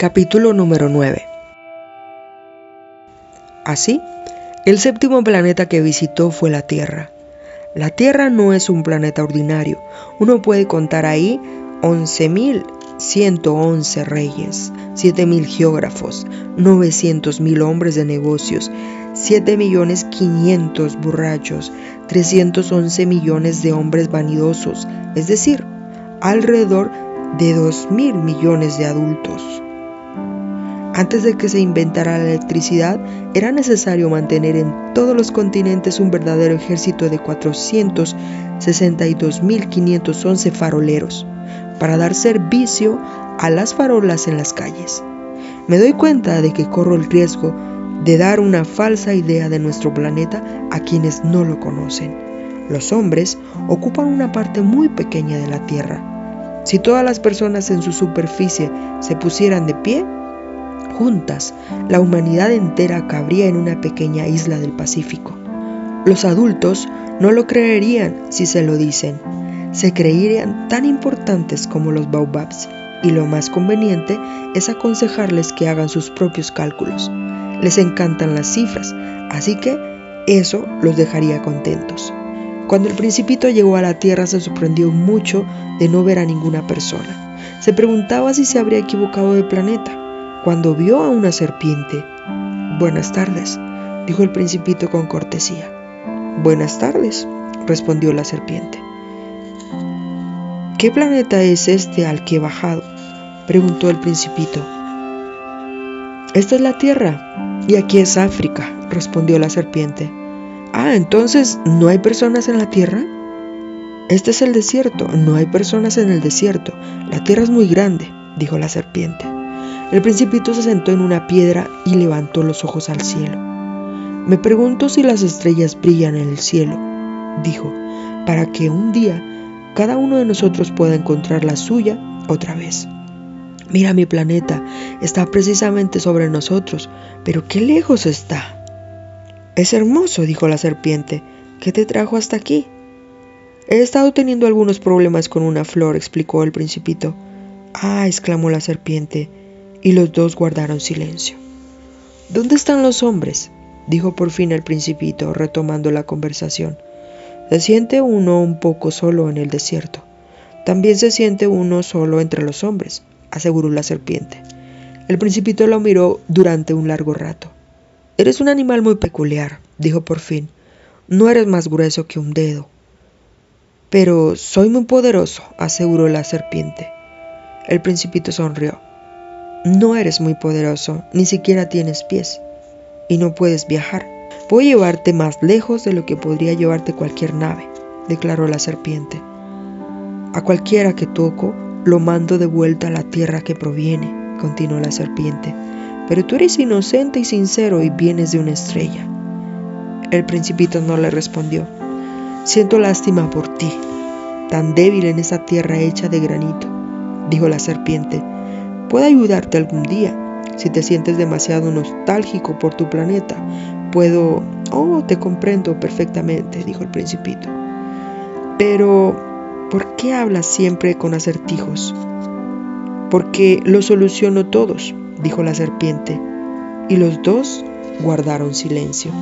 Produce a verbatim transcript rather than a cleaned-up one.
Capítulo número nueve. Así, el séptimo planeta que visitó fue la Tierra. La Tierra no es un planeta ordinario. Uno puede contar ahí once mil ciento once reyes, siete mil geógrafos, novecientos mil hombres de negocios, siete millones quinientos borrachos, trescientos once millones de hombres vanidosos, es decir, alrededor de dos mil millones de adultos. Antes de que se inventara la electricidad, era necesario mantener en todos los continentes un verdadero ejército de cuatrocientos sesenta y dos mil quinientos once faroleros para dar servicio a las farolas en las calles. Me doy cuenta de que corro el riesgo de dar una falsa idea de nuestro planeta a quienes no lo conocen. Los hombres ocupan una parte muy pequeña de la Tierra. Si todas las personas en su superficie se pusieran de pie, juntas, la humanidad entera cabría en una pequeña isla del Pacífico. Los adultos no lo creerían si se lo dicen. Se creerían tan importantes como los baobabs, y lo más conveniente es aconsejarles que hagan sus propios cálculos. Les encantan las cifras, así que eso los dejaría contentos. Cuando el Principito llegó a la Tierra, se sorprendió mucho de no ver a ninguna persona. Se preguntaba si se habría equivocado de planeta. Cuando vio a una serpiente. «Buenas tardes», dijo el Principito con cortesía. «Buenas tardes», respondió la serpiente. «¿Qué planeta es este al que he bajado?», preguntó el Principito. «Esta es la Tierra, y aquí es África», respondió la serpiente. «Ah, entonces, ¿no hay personas en la Tierra?». «Este es el desierto, no hay personas en el desierto. La Tierra es muy grande», dijo la serpiente. El Principito se sentó en una piedra y levantó los ojos al cielo. «Me pregunto si las estrellas brillan en el cielo», dijo, «para que un día cada uno de nosotros pueda encontrar la suya otra vez. Mira, mi planeta está precisamente sobre nosotros, pero qué lejos está». «Es hermoso», dijo la serpiente, «¿qué te trajo hasta aquí?». «He estado teniendo algunos problemas con una flor», explicó el Principito. «Ah», exclamó la serpiente, y los dos guardaron silencio. «¿Dónde están los hombres?», dijo por fin el Principito, retomando la conversación. «Se siente uno un poco solo en el desierto. También se siente uno solo entre los hombres», aseguró la serpiente. El Principito lo miró durante un largo rato. «Eres un animal muy peculiar», dijo por fin. «No eres más grueso que un dedo». «Pero soy muy poderoso», aseguró la serpiente. El Principito sonrió. «No eres muy poderoso, ni siquiera tienes pies, y no puedes viajar. Puedo llevarte más lejos de lo que podría llevarte cualquier nave», declaró la serpiente. «A cualquiera que toco, lo mando de vuelta a la tierra que proviene», continuó la serpiente. «Pero tú eres inocente y sincero y vienes de una estrella». El Principito no le respondió. «Siento lástima por ti, tan débil en esa tierra hecha de granito», dijo la serpiente. «Puedo ayudarte algún día. Si te sientes demasiado nostálgico por tu planeta, puedo...». «Oh, te comprendo perfectamente», dijo el Principito. «Pero, ¿por qué hablas siempre con acertijos?». «Porque lo soluciono todos», dijo la serpiente. Y los dos guardaron silencio.